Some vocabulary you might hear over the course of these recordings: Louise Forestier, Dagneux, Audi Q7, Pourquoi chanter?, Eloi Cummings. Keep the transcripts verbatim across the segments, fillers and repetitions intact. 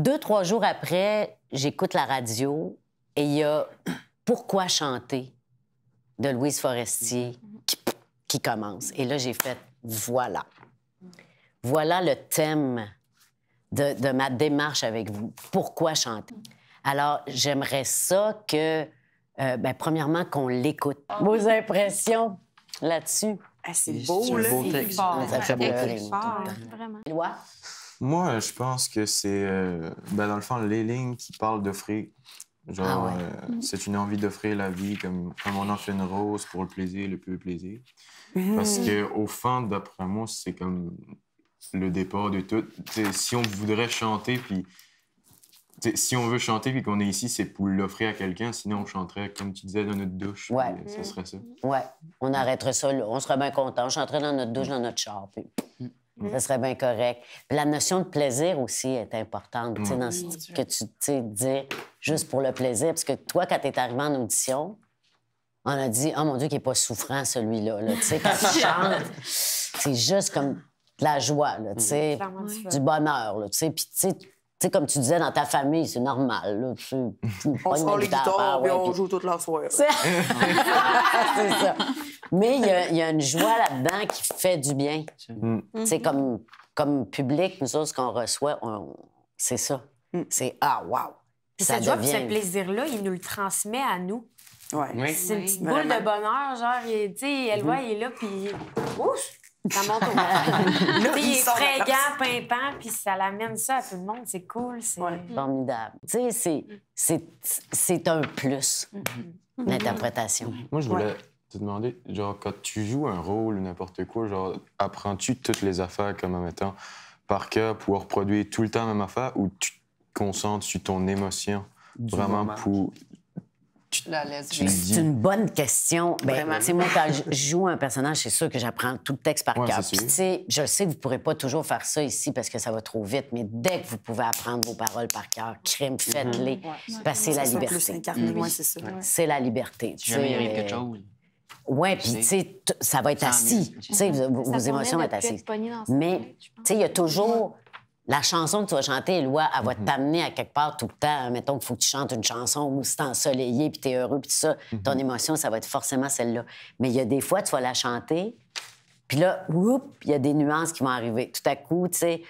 Deux, trois jours après, j'écoute la radio et il y a « Pourquoi chanter? » de Louise Forestier qui, qui commence. Et là, j'ai fait « Voilà. Voilà le thème de, de ma démarche avec vous. Pourquoi chanter? » Alors, j'aimerais ça que, euh, ben, premièrement, qu'on l'écoute. Vos impressions là-dessus? Ah, c'est beau, là. C'est fort. C'est fort, vraiment. Moi, je pense que c'est, euh, ben, dans le fond, les lignes qui parlent d'offrir. Genre, ah ouais. euh, mmh. c'est une envie d'offrir la vie comme, comme on offre une rose pour le plaisir, le plus plaisir. Mmh. Parce qu'au fond, d'après moi, c'est comme le départ de tout. T'sais, si on voudrait chanter, puis... T'sais, si on veut chanter puis qu'on est ici, c'est pour l'offrir à quelqu'un. Sinon, on chanterait, comme tu disais, dans notre douche. Ouais. Puis, ça serait ça. Ouais. On arrêterait ça là. On serait bien contents. On chanterait dans notre douche, dans notre char. Puis... Mm. Ça serait bien correct. Puis la notion de plaisir aussi est importante, mm. tu sais, dans ce oui, que tu sais, dis juste pour le plaisir. Parce que toi, quand t'es arrivé en audition, on a dit « Oh mon Dieu, qu'il n'est pas souffrant, celui-là. » Tu sais, quand tu chantes, c'est juste comme de la joie, là, tu sais, mm. du bonheur, là, tu sais. Puis, tu sais, Tu sais, comme tu disais, dans ta famille, c'est normal, là. Tu, tu on se prend les guitares, puis on puis... joue toute la soirée. C'est ça. Mais il y a, y a une joie là-dedans qui fait du bien. Mm. Tu sais, comme, comme public, nous autres, ce qu'on reçoit, on... c'est ça. Mm. C'est « Ah, wow! » Ça devient... Ce plaisir-là, il nous le transmet à nous. Ouais. Oui. C'est une petite oui. boule de bonheur, genre, tu sais, elle voit, mm. il est là, puis... Ouf! Ça monte au monde. Il est fringant, pimpant, puis ça l'amène ça à tout le monde. C'est cool, c'est... Ouais, formidable. Tu sais, c'est un plus, mm-hmm. l'interprétation. Moi, je voulais ouais. te demander, genre, quand tu joues un rôle ou n'importe quoi, genre, apprends-tu toutes les affaires comme en mettant par cœur pour reproduire tout le temps la même affaire ou tu te concentres sur ton émotion du vraiment moment. Pour... C'est une bonne question. Ben, moi, quand je joue un personnage, c'est sûr que j'apprends tout le texte par ouais, cœur. Puis, je sais que vous ne pourrez pas toujours faire ça ici parce que ça va trop vite, mais dès que vous pouvez apprendre vos paroles par cœur, crime, faites-les. Mm-hmm. ouais. Parce que c'est la liberté. Mm-hmm. ouais, c'est ouais. la liberté. Si jamais il arrive quelque chose. Oui, puis, tu sais, ça va être assis. Tu sais, vos émotions vont être assises. Mais, tu sais, il y a toujours. La chanson que tu vas chanter, Éloi, elle va t'amener à quelque part tout le temps. Mettons qu'il faut que tu chantes une chanson où c'est ensoleillé, puis t'es heureux, puis tout ça. Mm-hmm. Ton émotion, ça va être forcément celle-là. Mais il y a des fois, tu vas la chanter, puis là, oups, il y a des nuances qui vont arriver. Tout à coup, tu sais,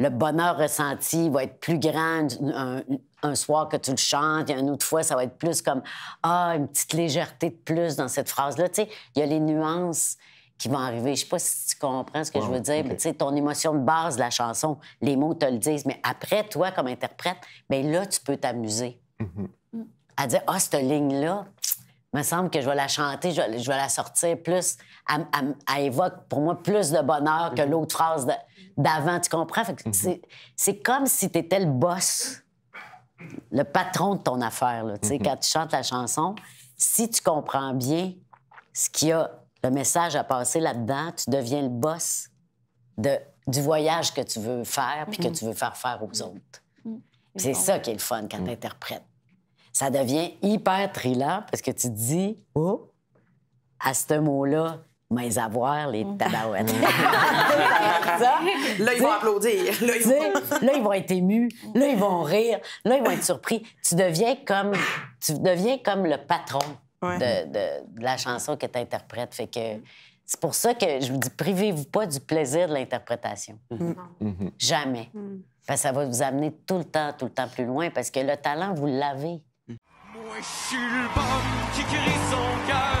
le bonheur ressenti va être plus grand un, un soir que tu le chantes. Il y a une autre fois, ça va être plus comme ah, une petite légèreté de plus dans cette phrase-là. Tu sais, il y a les nuances qui vont arriver. Je sais pas si tu comprends ce que oh, je veux dire, okay. mais tu sais, ton émotion de base de la chanson, les mots te le disent, mais après, toi, comme interprète, bien là, tu peux t'amuser. Mm-hmm. À dire, ah, oh, cette ligne-là, il me semble que je vais la chanter, je vais, je vais la sortir plus, elle, elle, elle évoque pour moi plus de bonheur mm-hmm. que l'autre phrase d'avant, tu comprends? Fait que mm-hmm. c'est comme si tu étais le boss, le patron de ton affaire, là, tu sais, mm-hmm. quand tu chantes la chanson, si tu comprends bien ce qu'il y a le message à passer là-dedans, tu deviens le boss de, du voyage que tu veux faire puis que tu veux faire faire aux autres. C'est ça qui est le fun quand tu interprètes. Ça devient hyper trillant parce que tu te dis « Oh! » à ce mot-là, « Mais avoir les tabarouettes! » Là, ils vont applaudir. Là, ils vont... là, ils vont être émus. Là, ils vont rire. Là, ils vont être surpris. Tu deviens comme, tu deviens comme le patron. Ouais. De, de, de la chanson que tu interprètes. Fait que c'est pour ça que je vous dis, privez-vous pas du plaisir de l'interprétation. Mm-hmm. Mm-hmm. Jamais. Mm-hmm. Parce que ça va vous amener tout le temps, tout le temps plus loin, parce que le talent, vous l'avez. Mm. Moi, je suis le bon qui crie son cœur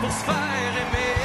pour se faire aimer.